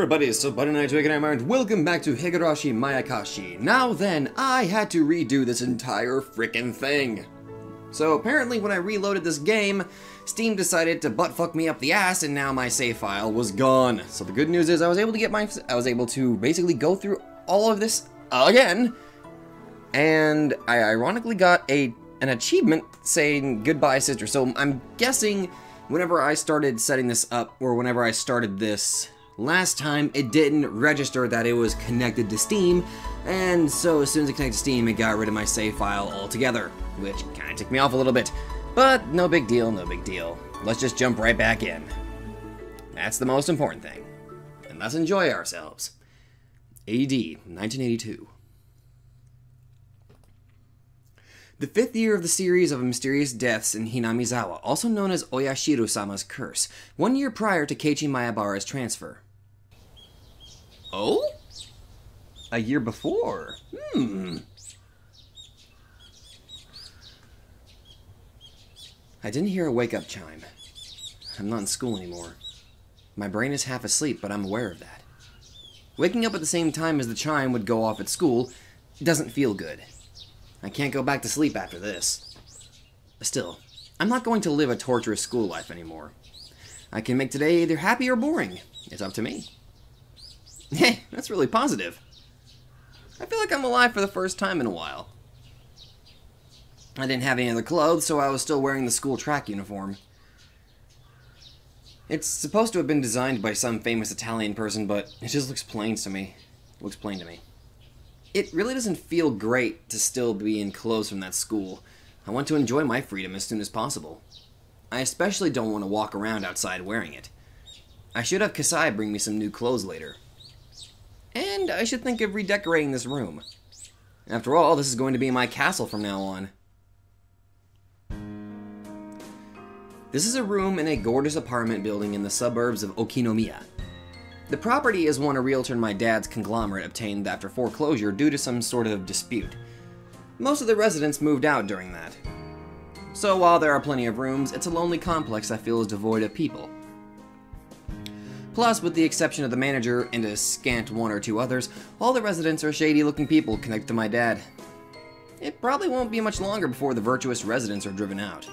everybody, it's Sobunny Nightwaker, and welcome back to Higurashi Maekashi. Now then, I had to redo this entire frickin' thing. So apparently when I reloaded this game, Steam decided to buttfuck me up the ass, and now my save file was gone. So the good news is I was able to basically go through all of this again, and I ironically got an achievement saying goodbye sister. So I'm guessing whenever I started setting this up, or whenever I started this last time, it didn't register that it was connected to Steam, and so as soon as it connected to Steam, it got rid of my save file altogether, which kind of ticked me off a little bit. But no big deal, no big deal. Let's just jump right back in. That's the most important thing. And let's enjoy ourselves. AD 1982. The fifth year of the series of mysterious deaths in Hinamizawa, also known as Oyashiro-sama's curse, 1 year prior to Keiji Mayabara's transfer. Oh? A year before? I didn't hear a wake-up chime. I'm not in school anymore. My brain is half asleep, but I'm aware of that. Waking up at the same time as the chime would go off at school doesn't feel good. I can't go back to sleep after this. Still, I'm not going to live a torturous school life anymore. I can make today either happy or boring. It's up to me. Hey, that's really positive. I feel like I'm alive for the first time in a while. I didn't have any other clothes, so I was still wearing the school track uniform. It's supposed to have been designed by some famous Italian person, but it just looks plain to me. It really doesn't feel great to still be in clothes from that school. I want to enjoy my freedom as soon as possible. I especially don't want to walk around outside wearing it. I should have Kasai bring me some new clothes later. And I should think of redecorating this room. After all, this is going to be my castle from now on. This is a room in a gorgeous apartment building in the suburbs of Okinomiya. The property is one a realtor in my dad's conglomerate obtained after foreclosure due to some sort of dispute. Most of the residents moved out during that. So while there are plenty of rooms, it's a lonely complex I feel is devoid of people. Plus, with the exception of the manager and a scant one or two others, all the residents are shady-looking people connected to my dad. It probably won't be much longer before the virtuous residents are driven out.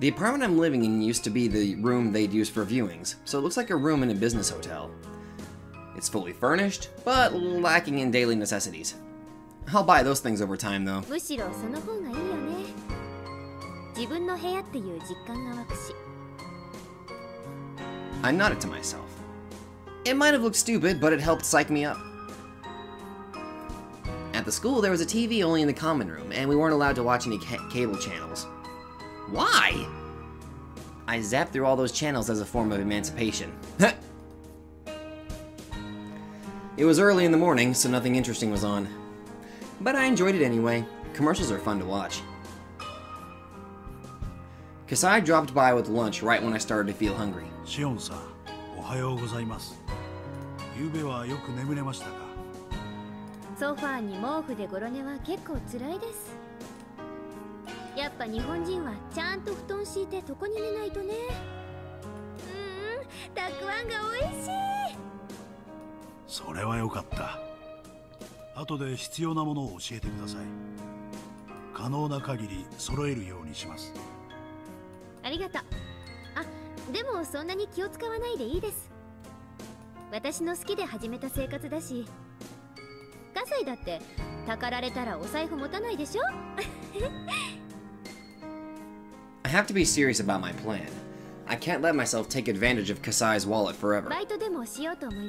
The apartment I'm living in used to be the room they'd use for viewings, so it looks like a room in a business hotel. It's fully furnished, but lacking in daily necessities. I'll buy those things over time, though. I nodded to myself. It might have looked stupid, but it helped psych me up. At the school, there was a TV only in the common room, and we weren't allowed to watch any cable channels. Why? I zapped through all those channels as a form of emancipation. It was early in the morning, so nothing interesting was on. But I enjoyed it anyway. Commercials are fun to watch. Kasai dropped by with lunch right when I started to feel hungry. Shion-san, ohayou gozaimasu. Yube wa yoku nemurimashita ka? Sofa ni moufu de gorone wa kekkou tsurai desu. I have to be serious about my plan. I can't let myself take advantage of Kasai's wallet forever. Oh boy.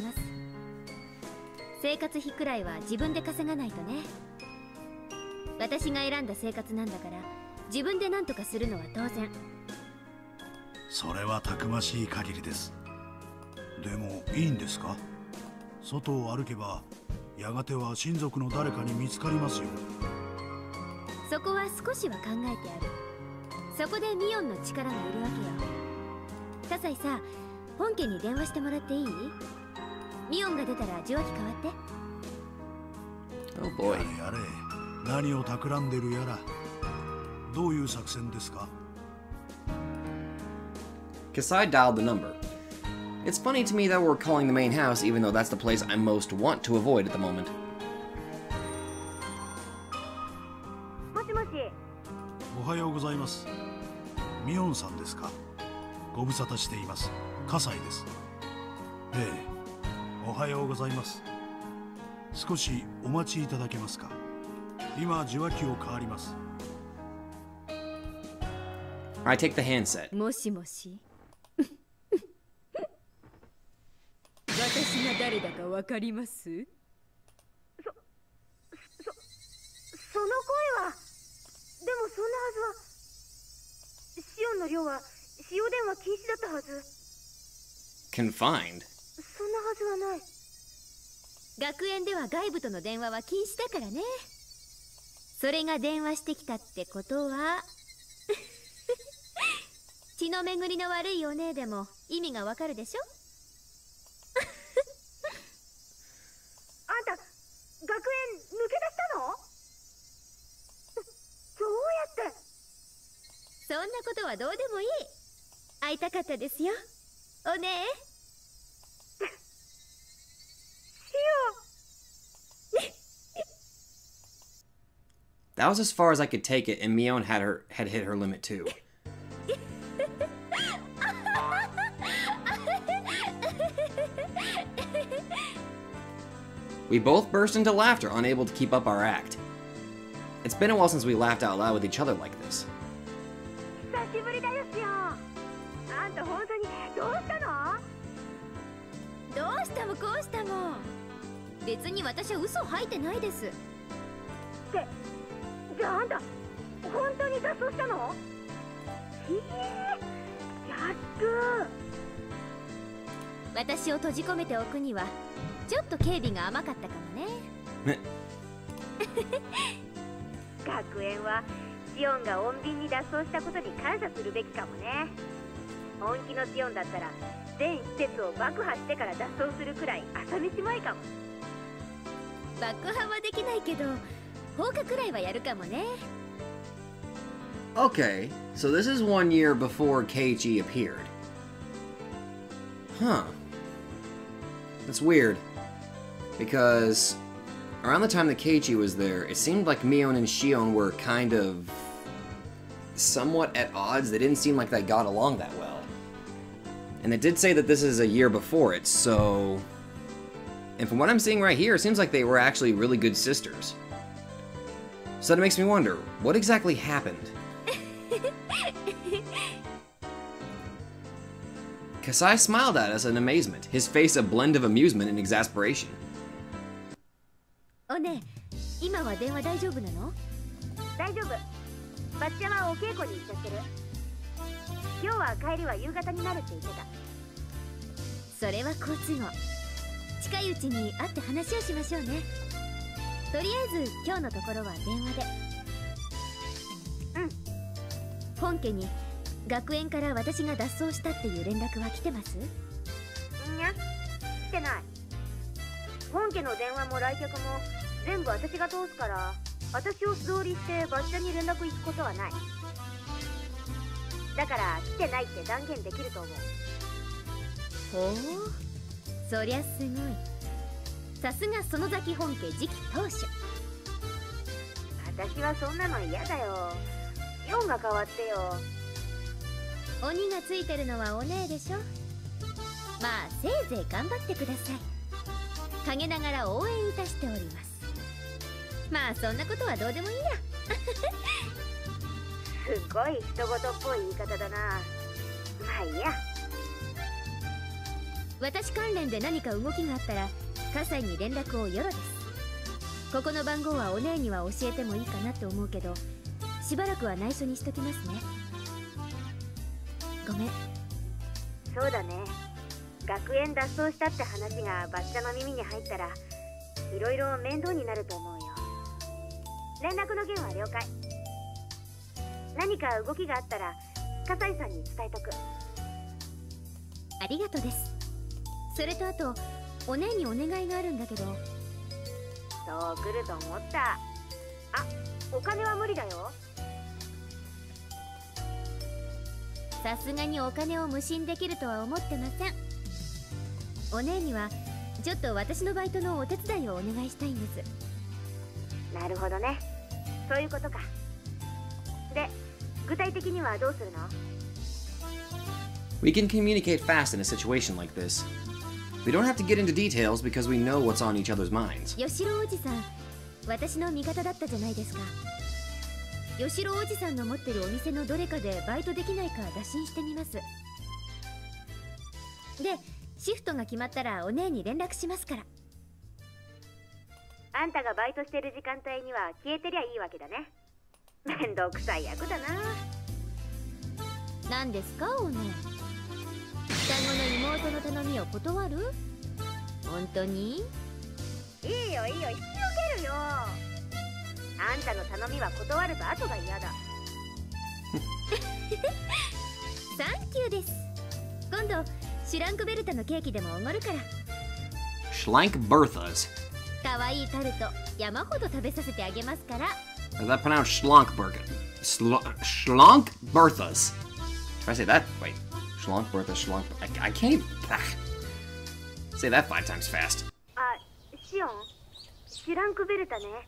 Kasai dialed the number. It's funny to me that we're calling the main house, even though that's the place I most want to avoid at the moment. Ohayou gozaimasu. Mion-san desu ka? Gobusata shite imasu. Kasai desu. Eh. Ohayou gozaimasu. Sukoshi omachi itadakemasu ka? Ima jiwaki wo kawarimasu. I take the handset. Moshi moshi. Watashi ga dare da ka wakarimasu? Sono koe wa でもそんなはずはシオンの寮は使用電話禁止だったはず。Confined。そんなはずはない。学園では外部との電話は禁止だからね。それが電話してきたってことは血の巡りの悪いお姉でも意味がわかるでしょ。あんた学園抜け出したの？ そんなことはどうでもいい。会いたかったですよ。おねえ。That was as far as I could take it, and Mion had hit her limit too. We both burst into laughter, unable to keep up our act. It's been a while since we laughed out loud with each other like this. Okay, so this is 1 year before Keiji appeared. Huh. That's weird. Because around the time that Keiji was there, it seemed like Mion and Shion were kind of somewhat at odds. They didn't seem like they got along that well. And they did say that this is a year before it, so... And from what I'm seeing right here, it seems like they were actually really good sisters. So that makes me wonder, what exactly happened? Kasai smiled at us in amazement, his face a blend of amusement and exasperation. おねえ、今は電話大丈夫なの？大丈夫。バッチャはお稽古に行っちゃってる。今日は帰りは夕方になるって言ってた。それは好都合。近いうちに会って話をしましょうね。とりあえず今日のところは電話で。うん。本家に学園から私が脱走したっていう連絡は来てます？いや、来てない。本家の電話も来客も 全部私が通すから、私を素通りしてバッチャに連絡行くことはない。だから来てないって断言できると思う。ほう、そりゃすごい。さすが園崎本家次期当主。私はそんなの嫌だよ。4が変わってよ。鬼がついてるのはお姉でしょ。まあせいぜい頑張ってください。陰ながら応援いたしております。 まあそんなことはどうでもいいや。すごい人ごとっぽい言い方だな。まあいいや。私関連で何か動きがあったら、葛西に連絡をよろです。ここの番号はお姉には教えてもいいかなって思うけど、しばらくは内緒にしときますね。ごめん。そうだね。学園脱走したって話がバッチャの耳に入ったら、いろいろ面倒になると思うよ。 連絡の件は了解。何か動きがあったら、笠井さんに伝えとく。ありがとうです。それとあと、お姉にお願いがあるんだけど。そう来ると思った。あ、お金は無理だよ。さすがにお金を無心できるとは思ってません。お姉にはちょっと私のバイトのお手伝いをお願いしたいんです。なるほどね。そういうことか。で、具体的にはどうするの? We can communicate fast in a situation like this. We don't have to get into details because we know what's on each other's minds. Yoshiro Oji-san, 私の味方だったじゃないですか。Yoshiro Oji-sanの持ってるお店のどれかでバイトできないか打診してみます。で、シフトが決まったらお姉に連絡しますから。あんたがバイトしてる時間帯には消えてりゃいいわけだね。めんどくさい役だな。何ですか、お姉。 双子の妹の頼みを断る？本当に？いいよいいよ、引き受けるよ。あんたの頼みは断れば後が嫌だ。サンキューです。今度シュランクベルタのケーキでもおごるから。シュランクベルタズ。かわいいタルト山ほど食べさせてあげますから。Is that pronounced Schlankbergen? Schlankberthas. Try to say that. Wait. Schlankbertha, Schlank. I can't even. Say that 5 times fast. Shion. Schlankbertha, ne.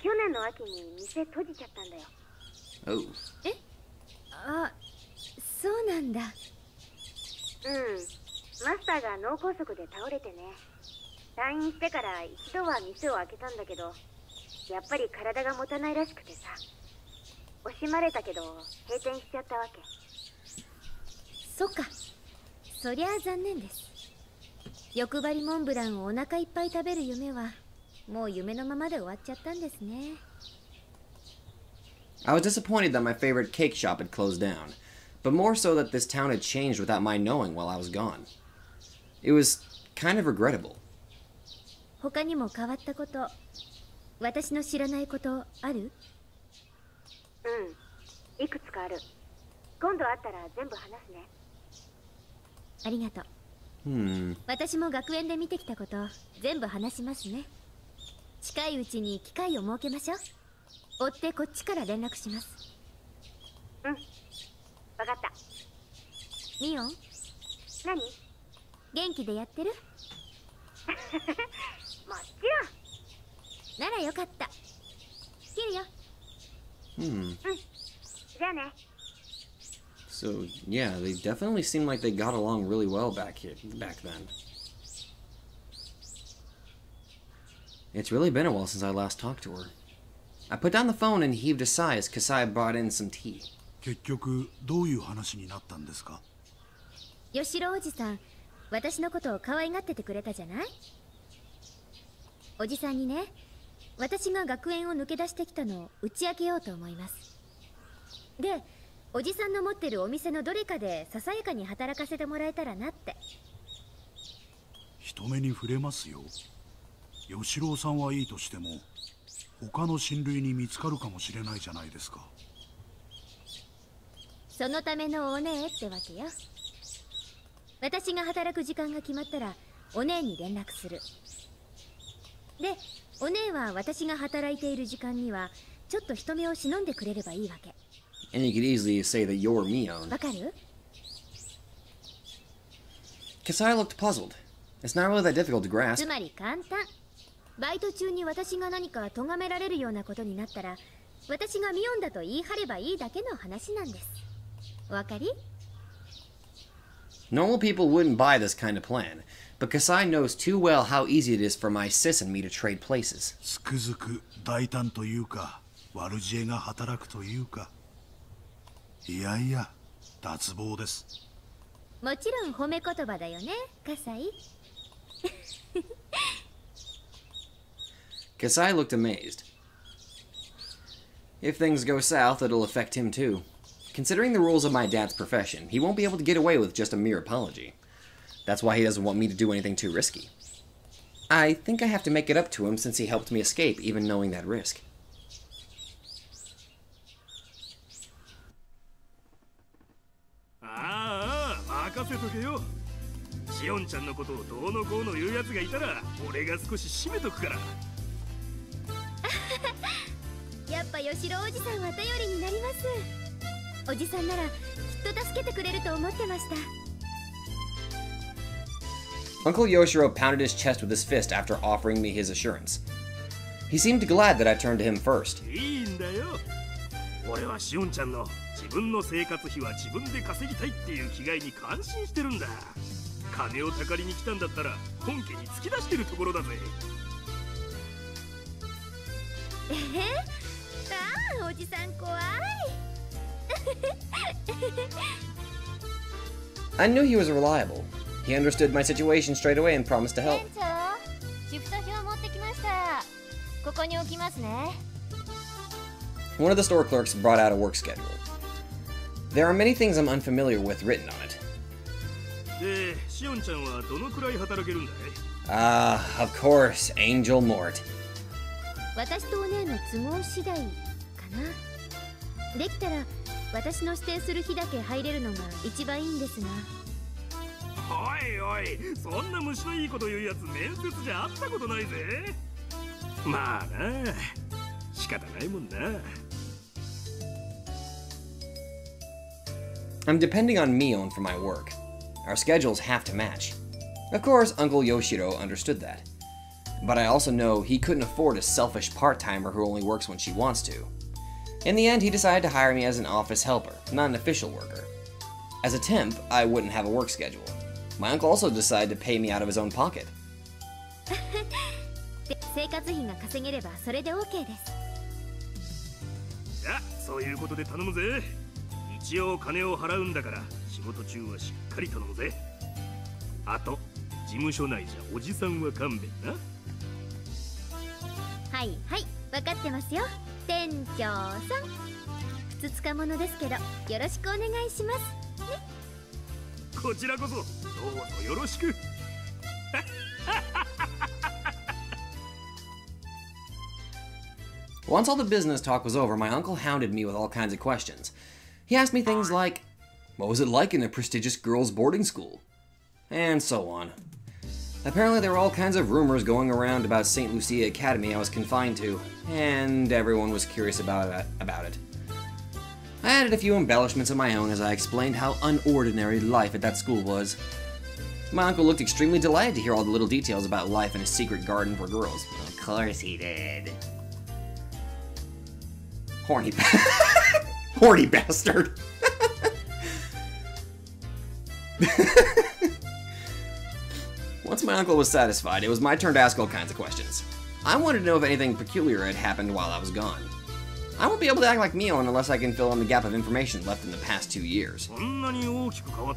去年の秋に店閉じちゃったんだよ。Oh. え？あ、そうなんだ。うん。マスターが脳梗塞で倒れてね。退院してから一度は店を開けたんだけど、やっぱり体が持たないらしくてさ。惜しまれたけど閉店しちゃったわけ。そっか。そりゃあ残念です。欲張りモンブランをお腹いっぱい食べる夢はもう夢のままで終わっちゃったんですね。 I was disappointed that my favorite cake shop had closed down, but more so that this town had changed without my knowing while I was gone. It was kind of regrettable. 他にも変わったこと、私の知らないことある？うん、いくつかある。今度会ったら全部話すね。ありがとう。私も学園で見てきたこと全部話しますね。近いうちに機会を設けましょう。追ってこっちから連絡します。うん、わかった。ミオン、何？元気でやってる？もちろん。ならよかった。切るよ。じゃあね。So yeah, they definitely seem like they got along really well back then. It's really been a while since I last talked to her. I put down the phone and heaved a sigh as Kasai brought in some tea. 結局どういう話になったんですか？ヨシロおじさん、私のことを可愛がっててくれたじゃない？おじさんにね。私が学園を抜け出してきたのを打ち明けようと思います。で、おじさんの持ってるお店のどれかでささやかに働かせてもらえたらなって。人目に触れますよ。吉郎さんはいいとしても他の親類に見つかるかもしれないじゃないですか。そのためのお姉ってわけよ。私が働く時間が決まったらお姉に連絡する。で、お姉は私が働いている時間にはちょっと人目を忍んでくれればいいわけ。And you could easily say that you're Mion. わかる？ Kasai looked puzzled. It's not really that difficult to grasp. つまり簡単。バイト中に私が何か咎められるようなことになったら、私がミオンだと言い張ればいいだけの話なんです。わかり？ Normal people wouldn't buy this kind of plan. But Kasai knows too well how easy it is for my sis and me to trade places. つくづく大胆というか、悪知恵が働くというか。いやいや、脱帽です。もちろん褒め言葉だよね、Kasai. Kasai looked amazed. If things go south, it'll affect him too. Considering the rules of my dad's profession, he won't be able to get away with just a mere apology. That's why he doesn't want me to do anything too risky. I think I have to make it up to him since he helped me escape, even knowing that risk. Ah, Makaseto. Shion-chan no koto do no ko no iu yatsu ga itara, ore ga sukoshi shimetoku kara. Yappa Yoshiro oji-san wa tayori ni narimasu. Oji-san nara kitto tasukete kureru to omotte mashita. Uncle Yoshiro pounded his chest with his fist after offering me his assurance. He seemed glad that I turned to him first. I knew he was reliable. He understood my situation straight away and promised to help. One of the store clerks brought out a work schedule. There are many things I'm unfamiliar with written on it. Ah, of course, Angel Mort. I'm depending on Mion for my work. Our schedules have to match. Of course, Uncle Yoshiro understood that. But I also know he couldn't afford a selfish part-timer who only works when she wants to. In the end, he decided to hire me as an office helper, not an official worker. As a temp, I wouldn't have a work schedule. My uncle also decided to pay me out of his own pocket. Once all the business talk was over, my uncle hounded me with all kinds of questions. He asked me things like, what was it like in a prestigious girls' boarding school? And so on. Apparently there were all kinds of rumors going around about St. Lucia Academy I was confined to, and everyone was curious about it. I added a few embellishments of my own as I explained how unordinary life at that school was. My uncle looked extremely delighted to hear all the little details about life in a secret garden for girls. Of course he did. Horny horny bastard. Once my uncle was satisfied, it was my turn to ask all kinds of questions. I wanted to know if anything peculiar had happened while I was gone. I won't be able to act like Mion unless I can fill in the gap of information left in the past 2 years. Hinamizawa,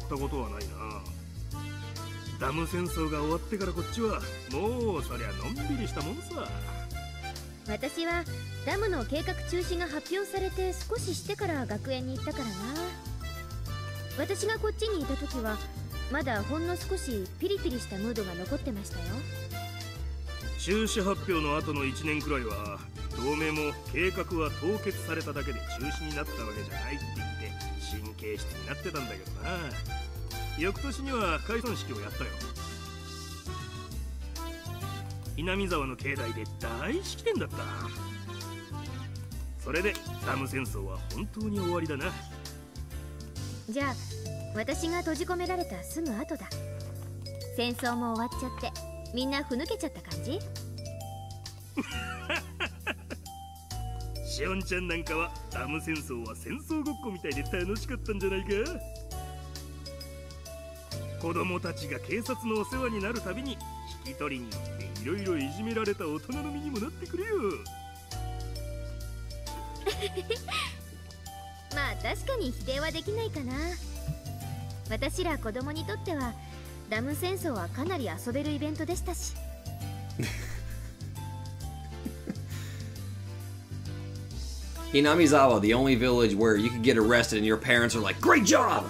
the only village where you could get arrested and your parents are like, "Great job!"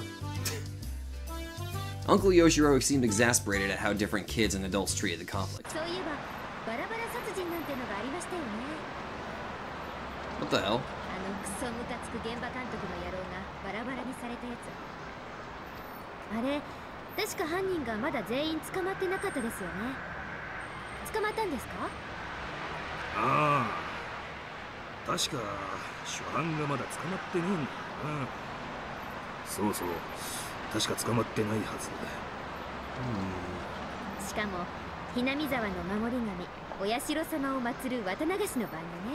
Uncle Yoshiro seemed exasperated at how different kids and adults treated the conflict. What the hell? しかも、Hinamizawaの守り神、Oyashiro-samaを祀るWatanagashiの晩だね。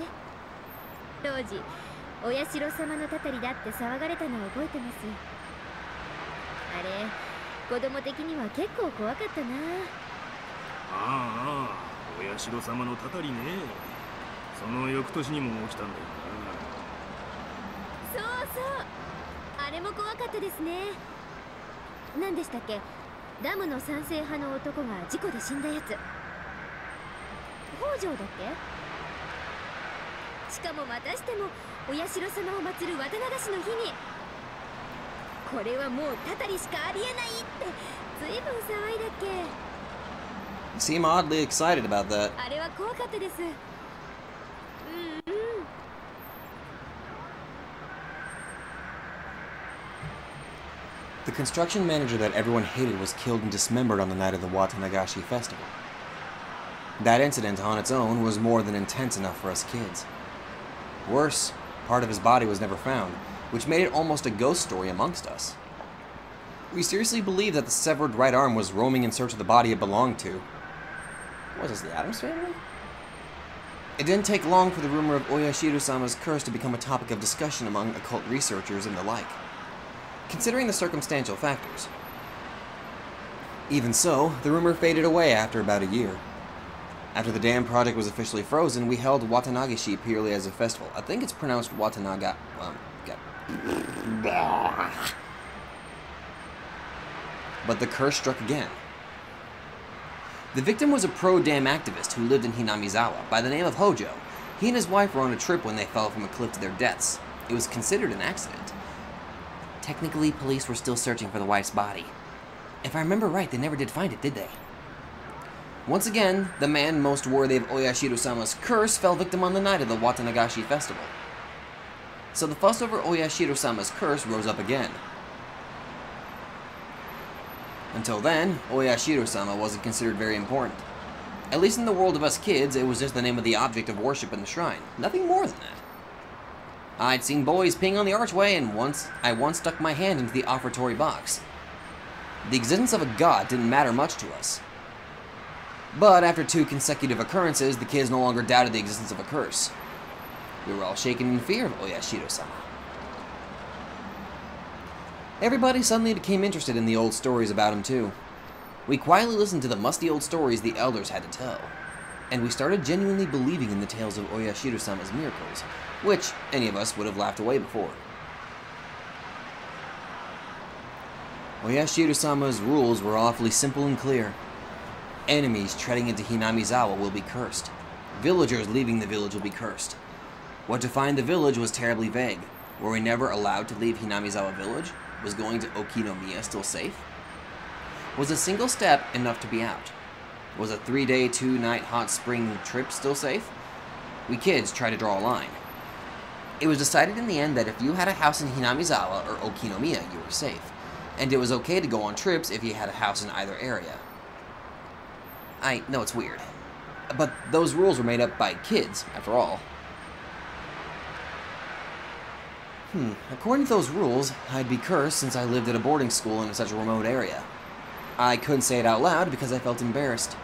当時、Oyashiro-samaのたたりだって騒がれたのを覚えてます。あれ、子供的には結構怖かったな。ああ、Oyashiro-samaのたたりね。その翌年にも起きたんだよな。そうそう。あれも怖かったですね。何でしたっけ？ダムの賛成派の男が事故で死んだやつ。北条だっけ？しかもまたしてもお社様を祀る渡流しの日に、これはもうたたりしかありえないって随分騒いだっけ。You seem oddly excited about that. あれは怖かったです。The construction manager that everyone hated was killed and dismembered on the night of the Watanagashi festival. That incident on its own was more than intense enough for us kids. Worse, part of his body was never found, which made it almost a ghost story amongst us. We seriously believed that the severed right arm was roaming in search of the body it belonged to. Was this the Addams Family? It didn't take long for the rumor of Oyashiro-sama's curse to become a topic of discussion among occult researchers and the like, considering the circumstantial factors. Even so, the rumor faded away after about a year. After the dam project was officially frozen, we held Watanagashi purely as a festival. I think it's pronounced Watanaga... But the curse struck again. The victim was a pro-dam activist who lived in Hinamizawa, by the name of Hojo. He and his wife were on a trip when they fell from a cliff to their deaths. It was considered an accident. Technically, police were still searching for the wife's body. If I remember right, they never did find it, did they? Once again, the man most worthy of Oyashiro-sama's curse fell victim on the night of the Watanagashi festival. So the fuss over Oyashiro-sama's curse rose up again. Until then, Oyashiro-sama wasn't considered very important. At least in the world of us kids, it was just the name of the object of worship in the shrine. Nothing more than that. I'd seen boys peeing on the archway, and I once stuck my hand into the offertory box. The existence of a god didn't matter much to us. But after 2 consecutive occurrences, the kids no longer doubted the existence of a curse. We were all shaken in fear of Oyashiro-sama. Everybody suddenly became interested in the old stories about him too. We quietly listened to the musty old stories the elders had to tell, and we started genuinely believing in the tales of Oyashiro-sama's miracles, which any of us would have laughed away before. Oyashiro-sama's rules were awfully simple and clear. Enemies treading into Hinamizawa will be cursed. Villagers leaving the village will be cursed. What defined the village was terribly vague. Were we never allowed to leave Hinamizawa village? Was going to Okinomiya still safe? Was a single step enough to be out? Was a 3-day, 2-night hot spring trip still safe? We kids tried to draw a line. It was decided in the end that if you had a house in Hinamizawa or Okinomiya, you were safe, and it was okay to go on trips if you had a house in either area. I know it's weird, but those rules were made up by kids, after all. According to those rules, I'd be cursed since I lived at a boarding school in such a remote area. I couldn't say it out loud because I felt embarrassed,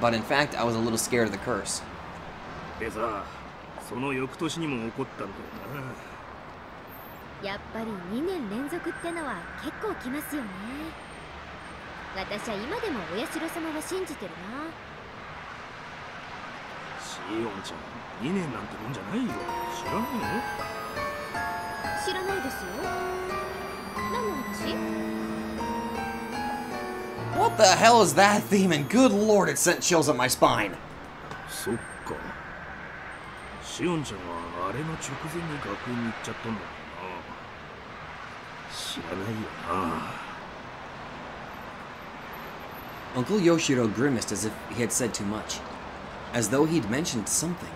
but in fact, I was a little scared of the curse. その翌年にも起こったんだよな。やっぱり2年連続ってのは結構きますよね。私は今でもお社様は信じてるな。シオンちゃん、2年なんてもんじゃないよ。知らないの？知らないですよ。何の話？ What the hell is that theme? And good lord, it sent chills up my spine. そっか。 Shion ちゃんはあれの直前に学園に行っちゃったんだもんな。知らないよな。Uncle Yoshiro grimaced as if he had said too much, as though he'd mentioned something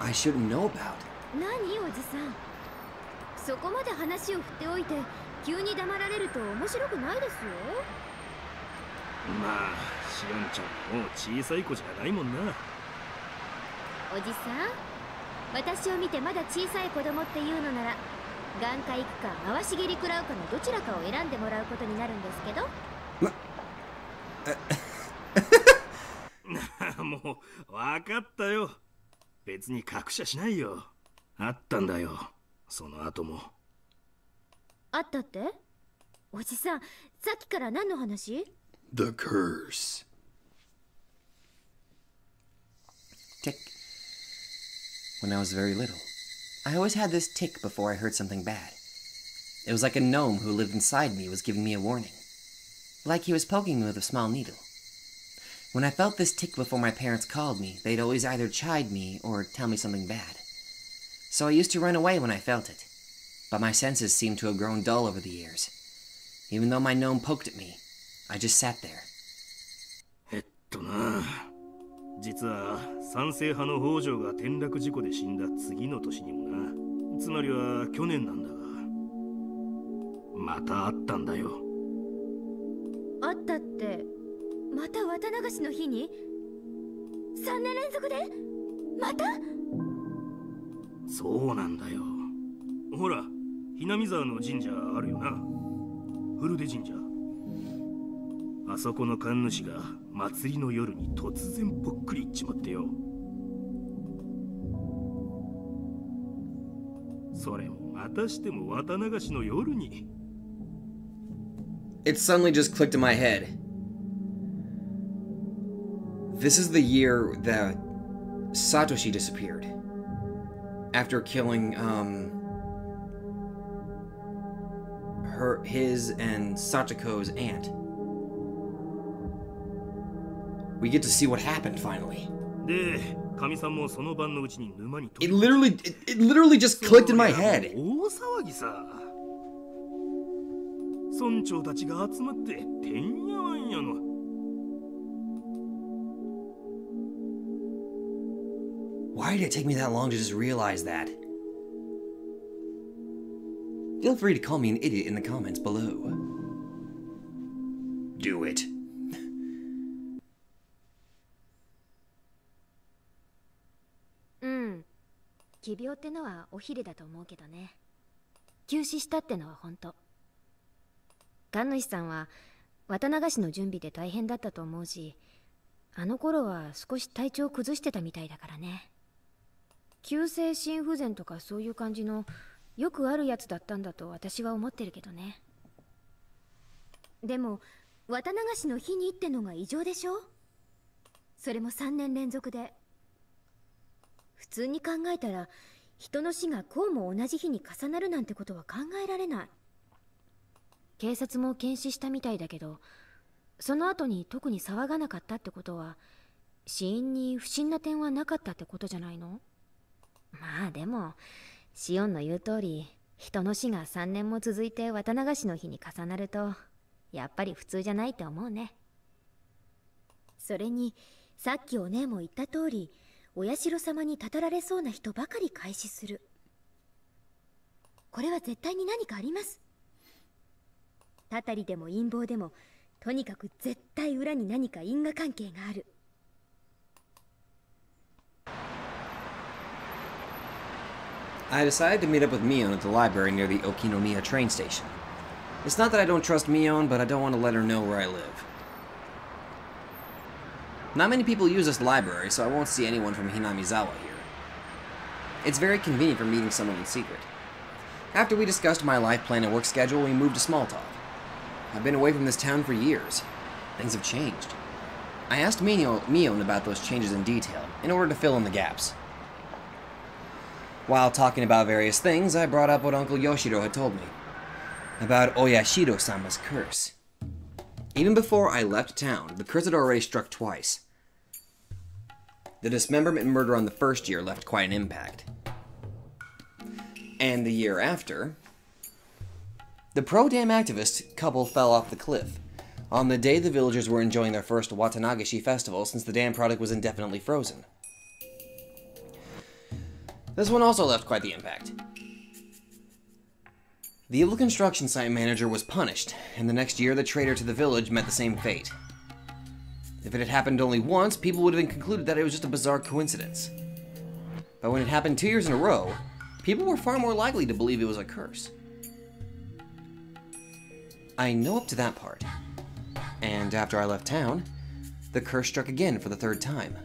I shouldn't know about. 何、おじさん。そこまで話を振っておいて急に黙られると面白くないですよ。まあ、Shion ちゃんもう小さい子じゃないもんな。おじさん。私を見てまだ小さい子供っていうのなら、眼科行くか回し蹴り食らうかのどちらかを選んでもらうことになるんですけど。もう分かったよ。別に隠しゃしないよ。あったんだよ。その後も。あったって？おじさん、さっきから何の話？ The curse. Tick. When I was very little, I always had this tick before I heard something bad. It was like a gnome who lived inside me was giving me a warning. Like he was poking me with a small needle. When I felt this tick before my parents called me, they'd always either chide me or tell me something bad. So I used to run away when I felt it. But my senses seemed to have grown dull over the years. Even though my gnome poked at me, I just sat there. 実は賛成派の北条が転落事故で死んだ次の年にもな。つまりは去年なんだが。またあったんだよ。あったって、また渡流しの日に3年連続でまたそうなんだよ。ほら、雛見沢の神社あるよな。古出神社。 あそこの神主が祭りの夜に突然ぽっくりいっちまってよ。それもまたしても綿流しの夜に。It suddenly just clicked in my head. This is the year that Satoshi disappeared after killing his and Satoko's aunt. We get to see what happened finally. It literally just clicked in my head. Why did it take me that long to just realize that? Feel free to call me an idiot in the comments below. Do it.普通に考えたら、人の死がこうも同じ日に重なるなんてことは考えられない。警察も検視したみたいだけど、その後に特に騒がなかったってことは、死因に不審な点はなかったってことじゃないの？まあでも、シオンの言う通り、人の死が3年も続いて渡流しの日に重なると、やっぱり普通じゃないって思うね。それに、さっきお姉も言った通り、 Oyashiro-samaにたたられそうな人ばかり開始する。これは絶対に何かあります。たたりでも陰謀でも、とにかく絶対裏に何か因果関係がある。I decided to meet up with Mion at the library near the Okinomiya train station. It's not that I don't trust Mion, but I don't want to let her know where I live. Not many people use this library, so I won't see anyone from Hinamizawa here. It's very convenient for meeting someone in secret. After we discussed my life plan and work schedule, we moved to small talk. I've been away from this town for years. Things have changed. I asked Mion about those changes in detail, in order to fill in the gaps. While talking about various things, I brought up what Uncle Yoshiro had told me. About Oyashiro-sama's curse. Even before I left town, the curse had already struck twice. The dismemberment and murder on the first year left quite an impact. And the year after, the pro-dam activist couple fell off the cliff. On the day the villagers were enjoying their first Watanagashi festival since the dam product was indefinitely frozen. This one also left quite the impact. The evil construction site manager was punished, and the next year the traitor to the village met the same fate. If it had happened only once, people would have concluded that it was just a bizarre coincidence. But when it happened 2 years in a row, people were far more likely to believe it was a curse. I know up to that part. And after I left town, the curse struck again for the 3rd time.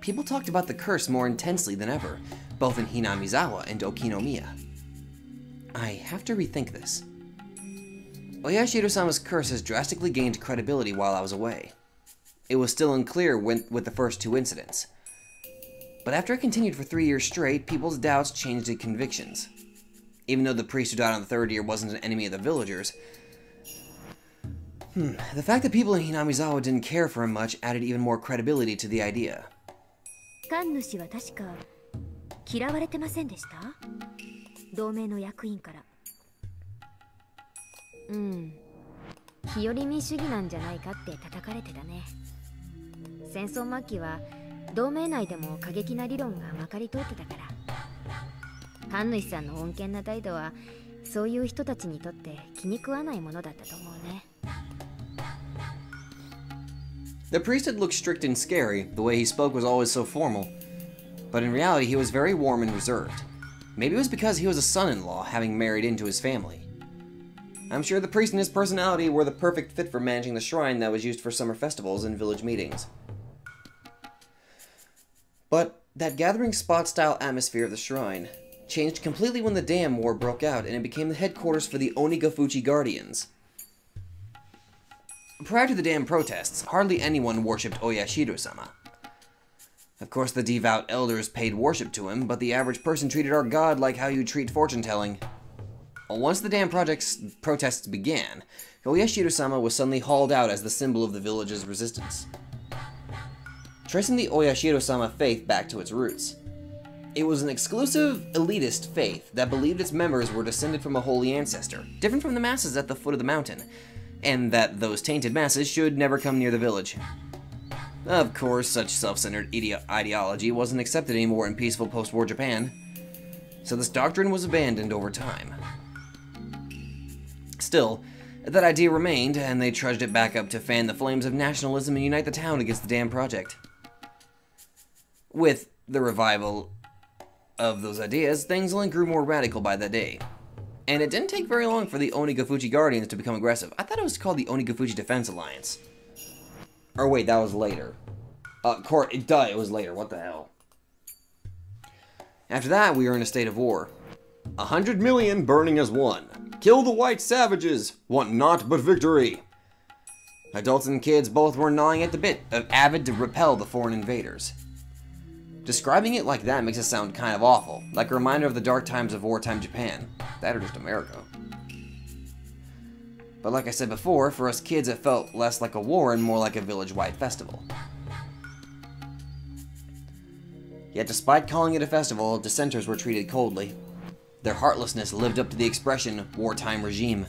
people talked about the curse more intensely than ever, both in Hinamizawa and Okinomiya. I have to rethink this. Oyashiro-sama's curse has drastically gained credibility while I was away. It was still unclear with the first two incidents. But after it continued for 3 years straight, people's doubts changed to convictions. Even though the priest who died on the third year wasn't an enemy of the villagers, the fact that people in Hinamizawa didn't care for him much added even more credibility to the idea. The priest had looked strict and scary, the way he spoke was always so formal, but in reality he was very warm and reserved. Maybe it was because he was a son-in-law, having married into his family. I'm sure the priest and his personality were the perfect fit for managing the shrine that was used for summer festivals and village meetings. But that gathering spot-style atmosphere of the shrine changed completely when the Dam War broke out and it became the headquarters for the Onigafuchi Guardians. Prior to the Dam protests, hardly anyone worshipped Oyashiro-sama. Of course, the devout elders paid worship to him, but the average person treated our god like how you treat fortune-telling. Once the Dam protests began, Oyashiro-sama was suddenly hauled out as the symbol of the village's resistance. Tracing the Oyashiro-sama faith back to its roots, it was an exclusive, elitist faith that believed its members were descended from a holy ancestor, different from the masses at the foot of the mountain, and that those tainted masses should never come near the village. Of course, such self-centered ideology wasn't accepted anymore in peaceful post-war Japan, so this doctrine was abandoned over time. Still, that idea remained, and they trudged it back up to fan the flames of nationalism and unite the town against the Dam Project. With the revival of those ideas, things only grew more radical by that day. And it didn't take very long for the Onigafuchi Guardians to become aggressive. I thought it was called the Onigafuchi Defense Alliance. Or wait, that was later. It was later, what the hell. After that, we were in a state of war. 100 million burning as one. Kill the white savages! Want naught but victory! Adults and kids both were gnawing at the bit, avid to repel the foreign invaders. Describing it like that makes it sound kind of awful, like a reminder of the dark times of wartime Japan. That or just America. But like I said before, for us kids it felt less like a war and more like a village-wide festival. Yet despite calling it a festival, dissenters were treated coldly. Their heartlessness lived up to the expression, wartime regime.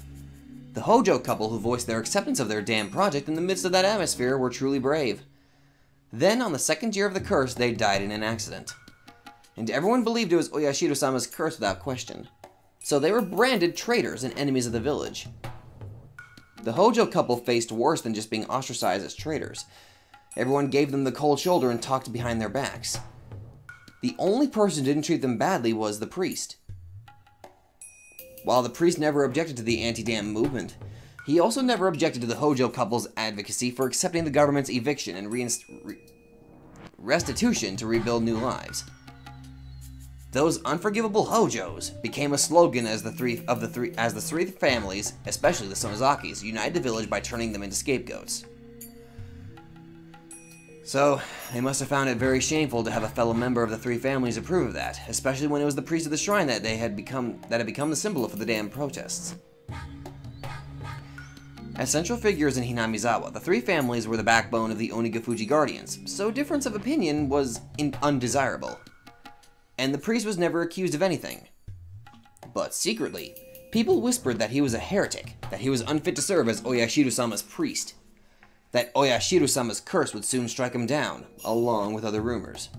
The Hojo couple who voiced their acceptance of their damn project in the midst of that atmosphere were truly brave. Then, on the second year of the curse, they died in an accident. And everyone believed it was Oyashiro-sama's curse without question. So they were branded traitors and enemies of the village. The Hojo couple faced worse than just being ostracized as traitors. Everyone gave them the cold shoulder and talked behind their backs. The only person who didn't treat them badly was the priest. While the priest never objected to the anti-dam movement, he also never objected to the Hojo couple's advocacy for accepting the government's eviction and restitution to rebuild new lives. Those unforgivable Hojos became a slogan as the three families, especially the Sonozakis, united the village by turning them into scapegoats. So, they must have found it very shameful to have a fellow member of the three families approve of that, especially when it was the priest of the shrine that had become the symbol for the damn protests. As central figures in Hinamizawa, the three families were the backbone of the Onigafuchi Guardians, so difference of opinion was undesirable. And the priest was never accused of anything. But secretly, people whispered that he was a heretic, that he was unfit to serve as Oyashiro-sama's priest, that Oyashiro-sama's curse would soon strike him down, along with other rumors.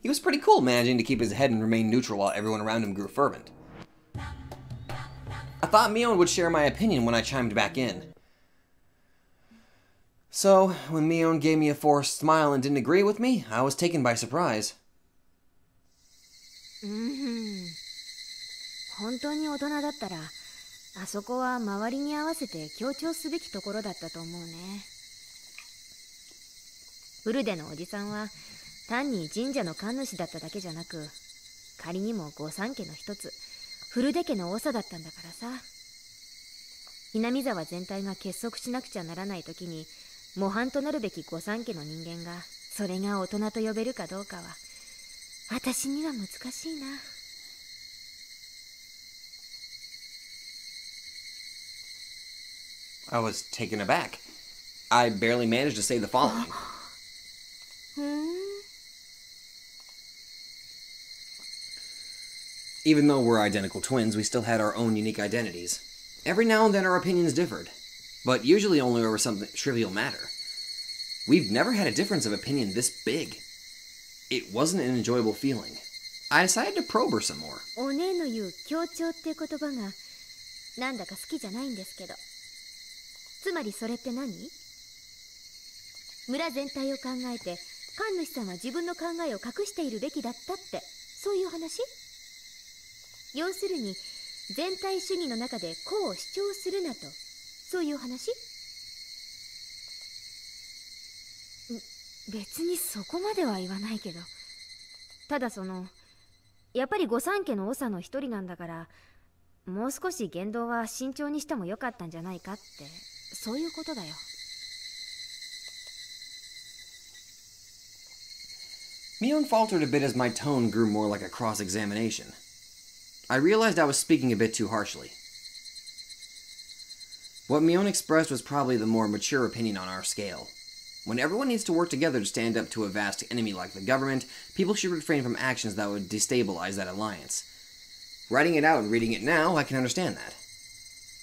He was pretty cool managing to keep his head and remain neutral while everyone around him grew fervent. I thought Mion would share my opinion when I chimed back in. So, when Mion gave me a forced smile and didn't agree with me, I was taken by surprise. 本当に大人だったらあそこは周りに合わせて強調すべきところだったと思うね。ウルデのおじさんは単に神社の神主だっただけじゃなく、仮にも御三家の一つ古出家の長だったんだからさ。南沢全体が結束しなくちゃならない時に模範となるべき御三家の人間がそれが大人と呼べるかどうかは私には難しいな。I was taken aback. I barely managed to say the following. Even though we're identical twins, we still had our own unique identities. Every now and then our opinions differed, but usually only over some trivial matter. We've never had a difference of opinion this big. It wasn't an enjoyable feeling. I decided to probe her some more. お姉の言う協調って言葉がなんだか好きじゃないんですけど。つまりそれって何？村全体を考えて神主さんは自分の考えを隠しているべきだったって、そういう話？要するに全体主義の中でこう主張するなと、そういう話？別にそこまでは言わないけど、ただそのやっぱり御三家の長の一人なんだから、もう少し言動は慎重にしてもよかったんじゃないかって、そういうことだよ。Mion faltered a bit as my tone grew more like a cross-examination. I realized I was speaking a bit too harshly. What Mion expressed was probably the more mature opinion on our scale. When everyone needs to work together to stand up to a vast enemy like the government, people should refrain from actions that would destabilize that alliance. Writing it out and reading it now, I can understand that.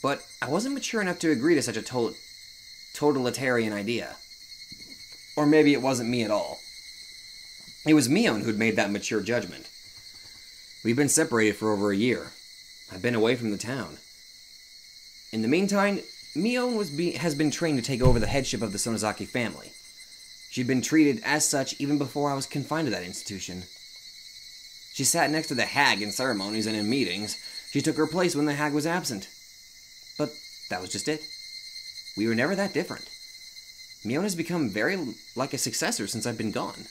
But I wasn't mature enough to agree to such a totalitarian idea. Or maybe it wasn't me at all. It was Mion who'd made that mature judgment. We've been separated for over a year. I've been away from the town. In the meantime, Mion has been trained to take over the headship of the Sonozaki family. She'd been treated as such even before I was confined to that institution. She sat next to the hag in ceremonies and in meetings. She took her place when the hag was absent. But that was just it. We were never that different. Mion has become very like a successor since I've been gone.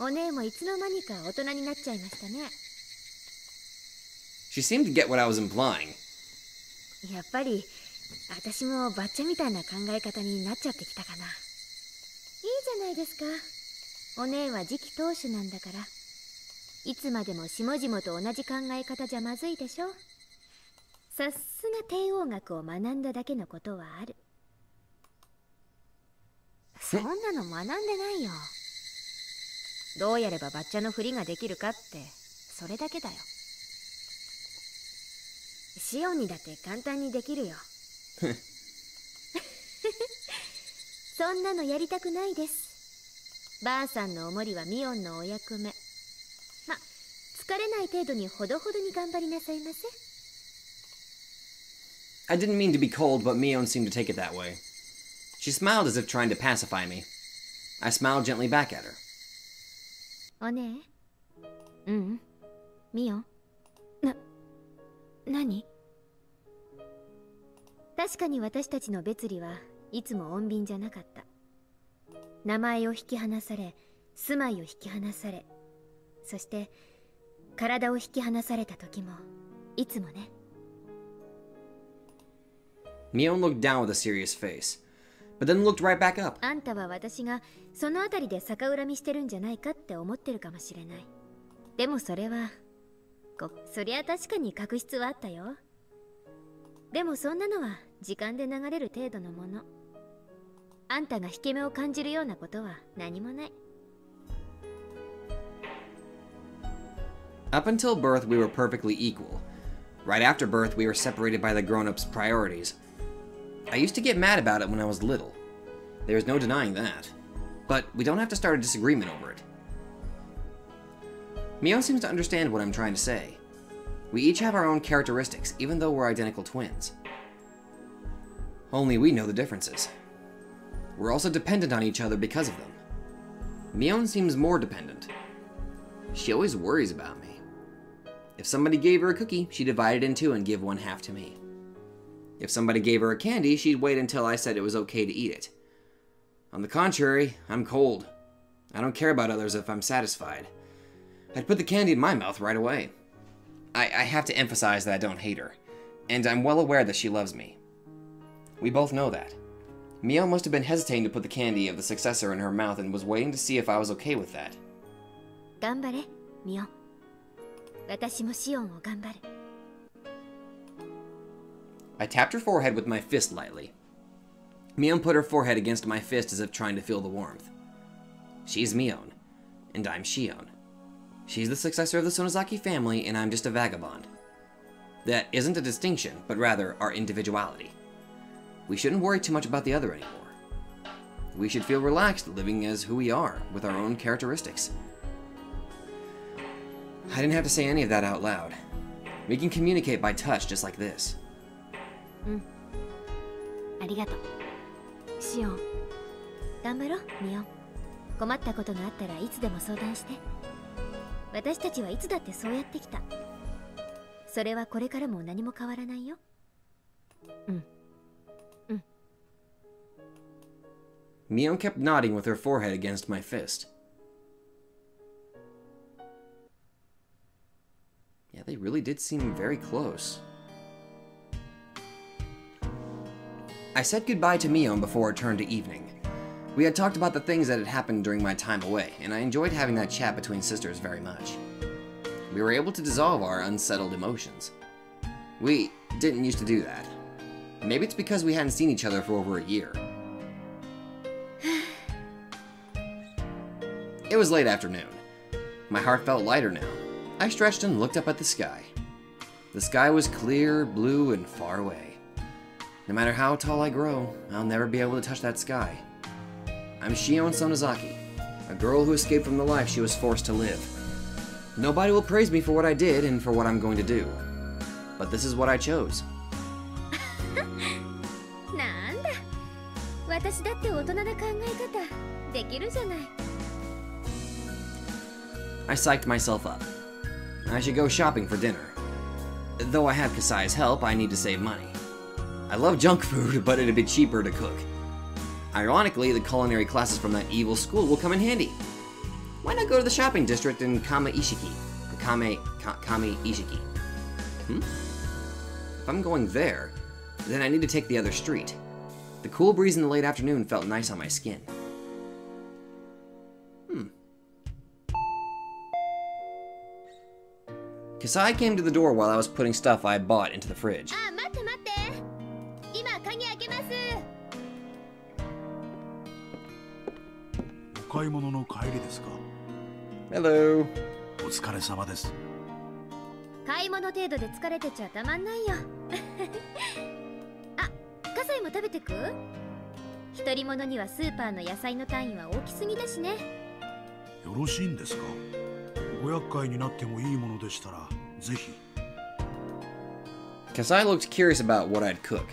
お姉もいつの間にか大人になっちゃいましたね。 She seemed to get what I was implying. やっぱり私もバッチャみたいな考え方になっちゃってきたかな。いいじゃないですか。お姉は次期当主なんだから。いつまでも下々と同じ考え方じゃまずいでしょ。さすが帝王学を学んだだけのことはある。そんなの学んでないよ。どうやればバッチャの振りができるかってそれだけだよ。シオンにだって簡単にできるよ。そんなのやりたくないです。ばあさんのおもりはミオンのお役目。ま、疲れない程度にほどほどに頑張りなさいませ。I didn't mean to be cold, but Mion seemed to take it that way. She smiled as if trying to pacify me. I smiled gently back at her. おねえ。うん。ミオン。何？確かに私たちの別離はいつも穏便じゃなかった。名前を引き離され、住まいを引き離され、そして体を引き離された時もいつもね。Mion looked down with a serious face, but then looked right back up. あんたは私がそのあたりで逆恨みしてるんじゃないかって思ってるかもしれない。でもそれは。そりゃ確かに確執はあったよ。でもそんなのは時間で流れる程度のもの。あんたが引け目を感じるようなことは何もない。Up until birth, we were perfectly equal. Right after birth, we were separated by the grown-ups' priorities. I used to get mad about it when I was little. There's no denying that. But we don't have to start a disagreement over it. Mion seems to understand what I'm trying to say. We each have our own characteristics, even though we're identical twins. Only we know the differences. We're also dependent on each other because of them. Mion seems more dependent. She always worries about me. If somebody gave her a cookie, she'd divide it in two and give one half to me. If somebody gave her a candy, she'd wait until I said it was okay to eat it. On the contrary, I'm cold. I don't care about others if I'm satisfied. I'd put the candy in my mouth right away. I have to emphasize that I don't hate her, and I'm well aware that she loves me. We both know that. Mion must have been hesitating to put the candy of the successor in her mouth and was waiting to see if I was okay with that. Ganbare, Mion. Watashi mo Shion wo ganbaru. I tapped her forehead with my fist lightly. Mion put her forehead against my fist as if trying to feel the warmth. She's Mion, and I'm Shion. She's the successor of the Sonozaki family, and I'm just a vagabond. That isn't a distinction, but rather our individuality. We shouldn't worry too much about the other anymore. We should feel relaxed living as who we are, with our own characteristics. I didn't have to say any of that out loud. We can communicate by touch just like this. Arigato. Shion. Ganbaro, Mion. Komatta koto ga atta ra itsudemo soudan shite. Watashi tachi wa itsu datte sou yatte kita. Sore wa kore kara mo nani mo kawaranai yo. Mion kept nodding with her forehead against my fist. Yeah, they really did seem very close. I said goodbye to Mion before it turned to evening. We had talked about the things that had happened during my time away, and I enjoyed having that chat between sisters very much. We were able to dissolve our unsettled emotions. We didn't used to do that. Maybe it's because we hadn't seen each other for over a year. It was late afternoon. My heart felt lighter now. I stretched and looked up at the sky. The sky was clear, blue, and far away. No matter how tall I grow, I'll never be able to touch that sky. I'm Shion Sonozaki, a girl who escaped from the life she was forced to live. Nobody will praise me for what I did and for what I'm going to do. But this is what I chose. Nanda? Watashi datte otona na kangaekata dekiru janai. I psyched myself up. I should go shopping for dinner. Though I have Kasai's help, I need to save money. I love junk food, but it'd be cheaper to cook. Ironically, the culinary classes from that evil school will come in handy. Why not go to the shopping district in Kamaishiki? Kamaishiki. If I'm going there, then I need to take the other street. The cool breeze in the late afternoon felt nice on my skin. Kasai came to the door while I was putting stuff I had bought into the fridge. Hello. Kasai looked curious about what I'd cook.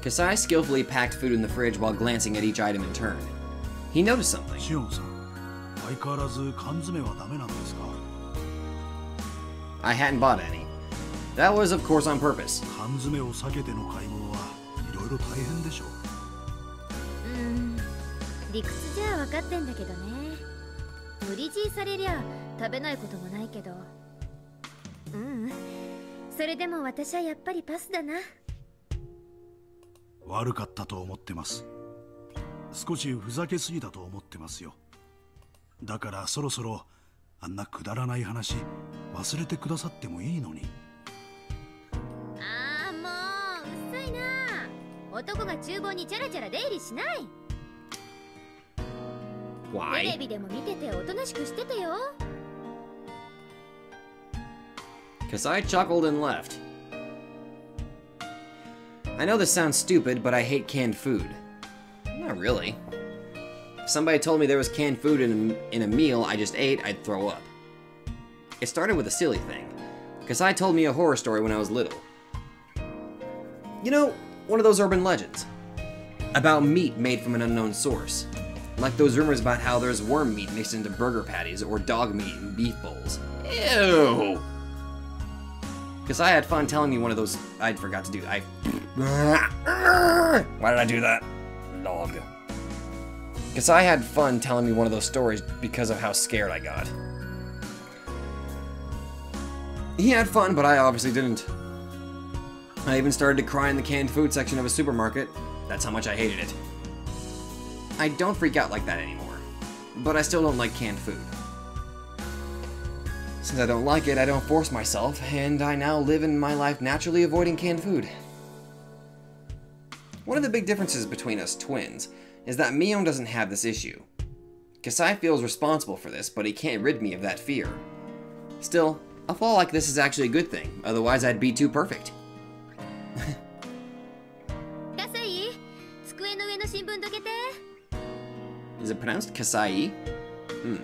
Kasai skillfully packed food in the fridge while glancing at each item in turn. He noticed something. I hadn't bought any. That was, of course, on purpose. Why? Kasai chuckled and left. I know this sounds stupid, but I hate canned food. Not really. If somebody told me there was canned food in a meal I just ate, I'd throw up. It started with a silly thing. Kasai told me a horror story when I was little. You know, one of those urban legends. About meat made from an unknown source. Like those rumors about how there's worm meat mixed into burger patties or dog meat in beef bowls. Ew! Kasai had fun telling me one of those I'd forgot to do. Why did I do that? Log. Kasai had fun telling me one of those stories because of how scared I got. He had fun, but I obviously didn't. I even started to cry in the canned food section of a supermarket. That's how much I hated it. I don't freak out like that anymore, but I still don't like canned food. Since I don't like it, I don't force myself, and I now live in my life naturally avoiding canned food. One of the big differences between us twins is that Mion doesn't have this issue. Kasai feels responsible for this, but he can't rid me of that fear. Still, a fall like this is actually a good thing, otherwise I'd be too perfect. Is it pronounced Kasai? Hmm.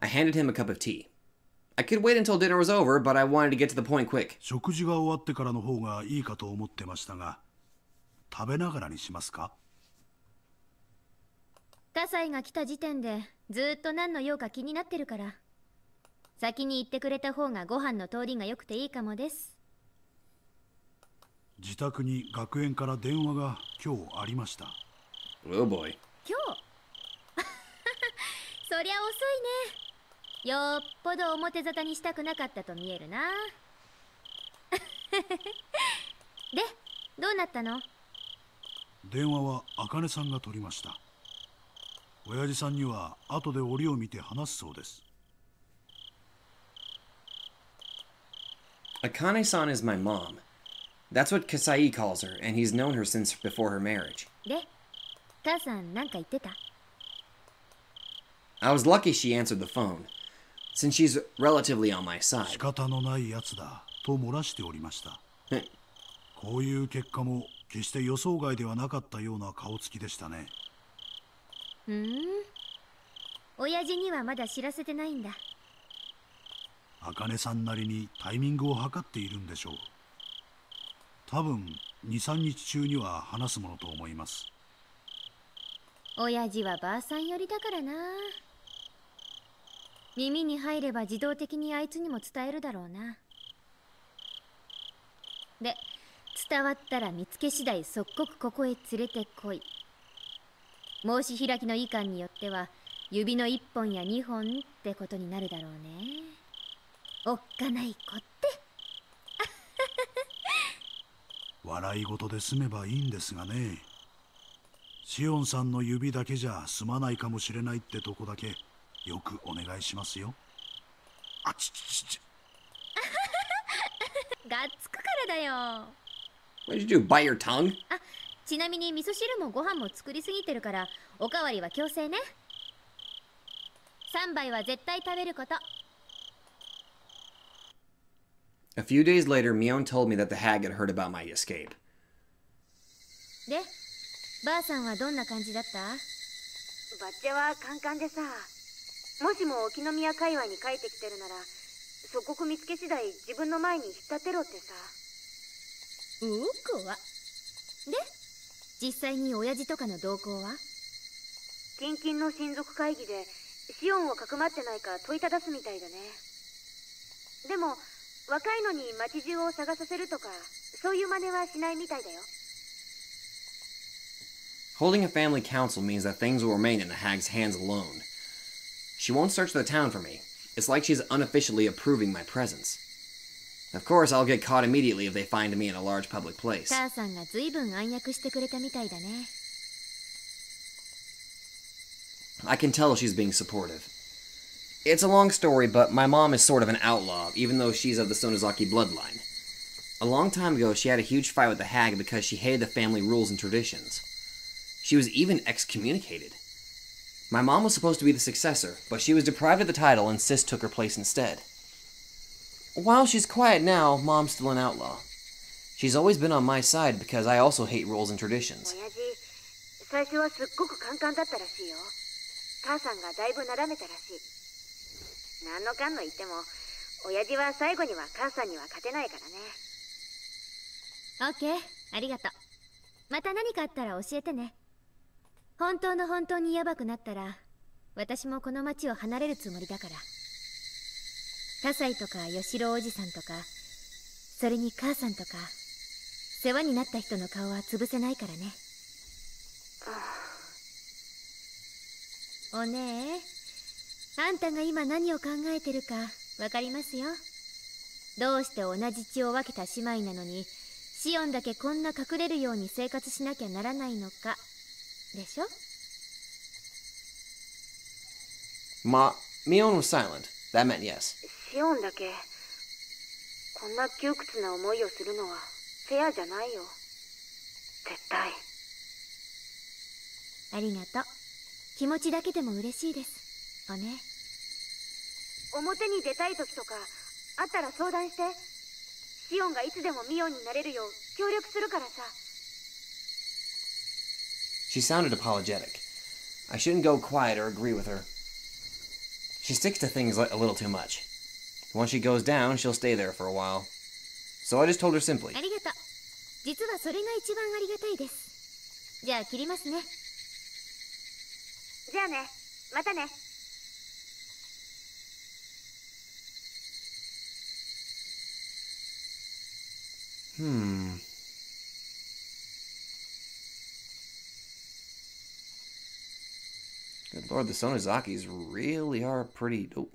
I handed him a cup of tea. I could wait until dinner was over, but I wanted to get to the point quick. Oh boy. Akane-san is my mom. That's what Kasai calls her, and he's known her since before her marriage. I was lucky she answered the phone, since she's relatively on my side. What did you do? Bite your tongue? A few days later, Mion told me that the hag had heard about my escape. Holding a family council means that things will remain in the hag's hands alone. She won't search the town for me. It's like she's unofficially approving my presence. Of course, I'll get caught immediately if they find me in a large public place. I can tell she's being supportive. It's a long story, but my mom is sort of an outlaw, even though she's of the Sonozaki bloodline. A long time ago, she had a huge fight with the hag because she hated the family rules and traditions. She was even excommunicated. My mom was supposed to be the successor, but she was deprived of the title and Sis took her place instead. While she's quiet now, Mom's still an outlaw. She's always been on my side because I also hate rules and traditions. Okay, ありがとう。また何かあったら教えてね。本当の本当にやばくなったら、私もこの町を離れるつもりだから。KasaiとかYoshiroおじさんとか、それに母さんとか、世話になった人の顔は潰せないからね。おねえ、あんたが今何を考えてるかわかりますよ。どうして同じ血を分けた姉妹なのに、シオンだけこんな隠れるように生活しなきゃならないのか、でしょ？ Mion was silent. That meant yes. シオンだけこんな窮屈な思いをするのはフェアじゃないよ。絶対。ありがとう。気持ちだけでも嬉しいです。おね。表に出たい時とかあったら相談して。シオンがいつでもミオンになれるよう協力するからさ。She sounded apologetic. I shouldn't go quiet or agree with her. She sticks to things a little too much. Once she goes down, she'll stay there for a while. So I just told her simply. ありがとう。実はそれが一番ありがたいです。じゃあ切りますね。じゃあね。またね。Good lord, the Sonozakis really are pretty... Oh.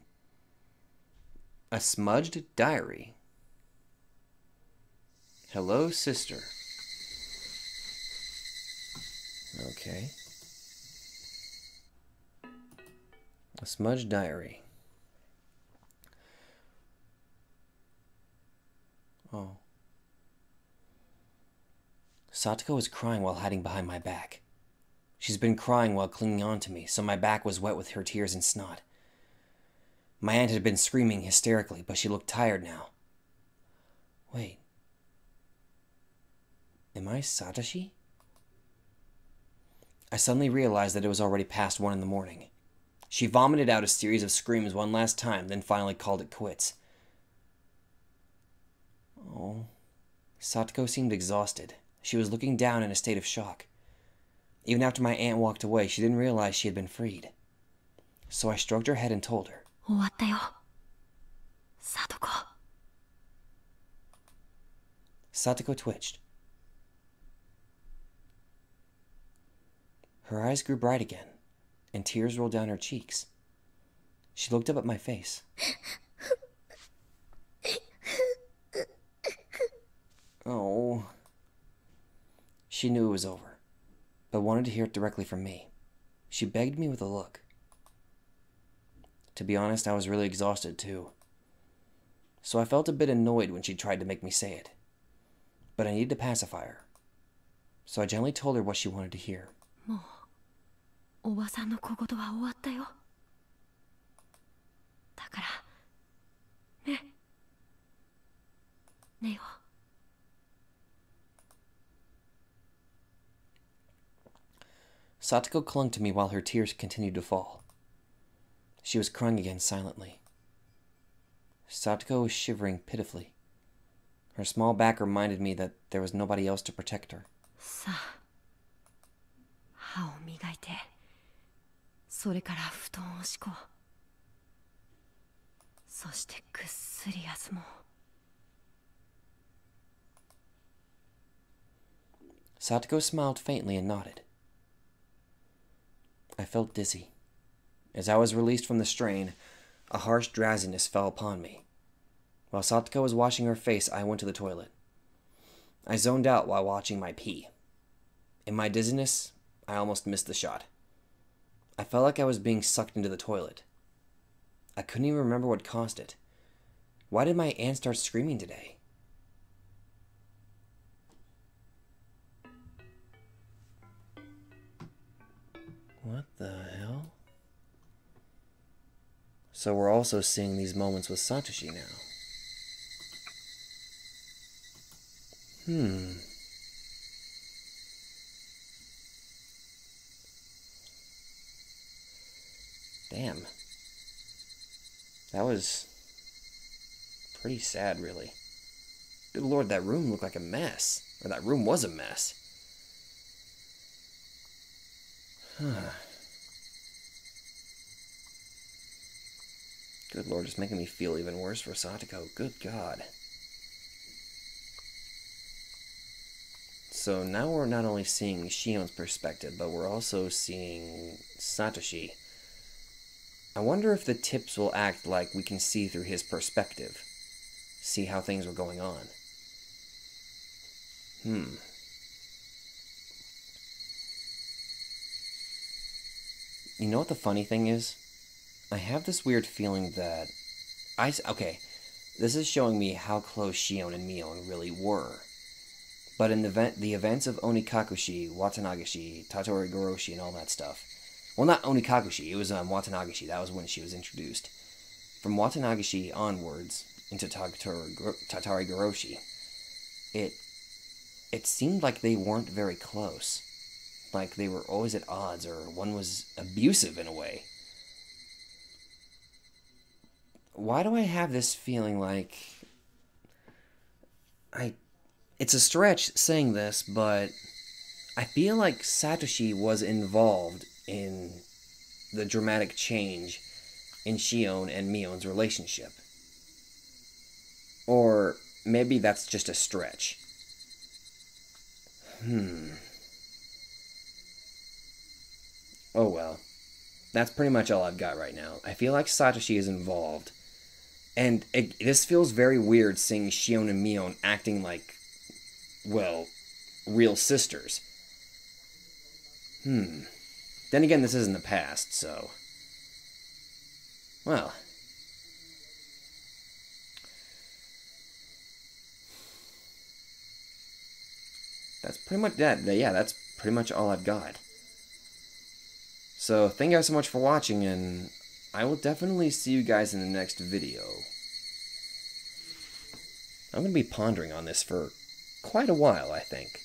A smudged diary. Hello, sister. Okay. A smudged diary. Oh. Satoko was crying while hiding behind my back. She's been crying while clinging on to me, so my back was wet with her tears and snot. My aunt had been screaming hysterically, but she looked tired now. Wait. Am I Satoshi? I suddenly realized that it was already past 1 in the morning. She vomited out a series of screams one last time, then finally called it quits. Oh. Satoko seemed exhausted. She was looking down in a state of shock. Even after my aunt walked away, she didn't realize she had been freed. So I stroked her head and told her. Satoko. Satoko twitched. Her eyes grew bright again, and tears rolled down her cheeks. She looked up at my face. Oh. She knew it was over, but wanted to hear it directly from me. She begged me with a look. To be honest, I was really exhausted too. So I felt a bit annoyed when she tried to make me say it. But I needed to pacify her. So I gently told her what she wanted to hear. Satoko clung to me while her tears continued to fall. She was crying again silently. Satoko was shivering pitifully. Her small back reminded me that there was nobody else to protect her. Satoko smiled faintly and nodded. I felt dizzy. As I was released from the strain, a harsh drowsiness fell upon me. While Satoko was washing her face, I went to the toilet. I zoned out while watching my pee. In my dizziness, I almost missed the shot. I felt like I was being sucked into the toilet. I couldn't even remember what caused it. Why did my aunt start screaming today? What the hell? So we're also seeing these moments with Satoshi now. Damn. That was pretty sad, really. Good lord, that room looked like a mess. Or that room was a mess. Good lord, it's making me feel even worse for Satoko. Good god. So now we're not only seeing Shion's perspective, but we're also seeing Satoshi. I wonder if the tips will act like we can see through his perspective. See how things were going on. You know what the funny thing is? I have this weird feeling that... Okay, this is showing me how close Shion and Mion really were. But in the events of Onikakushi, Watanagashi, Tatarigoroshi, and all that stuff... Well, not Onikakushi, it was Watanagashi, that was when she was introduced. From Watanagashi onwards, into Tatarigoroshi, it seemed like they weren't very close. Like they were always at odds, or one was abusive in a way. Why do I have this feeling like... It's a stretch saying this, but I feel like Satoshi was involved in the dramatic change in Shion and Mion's relationship. Or maybe that's just a stretch. Oh well. That's pretty much all I've got right now. I feel like Satoshi is involved. And this feels very weird seeing Shion and Mion acting like, well, real sisters. Then again, this isn't the past, so... Well. That's pretty much that. Yeah, that's pretty much all I've got. So, thank you guys so much for watching, and I will definitely see you guys in the next video. I'm going to be pondering on this for quite a while, I think.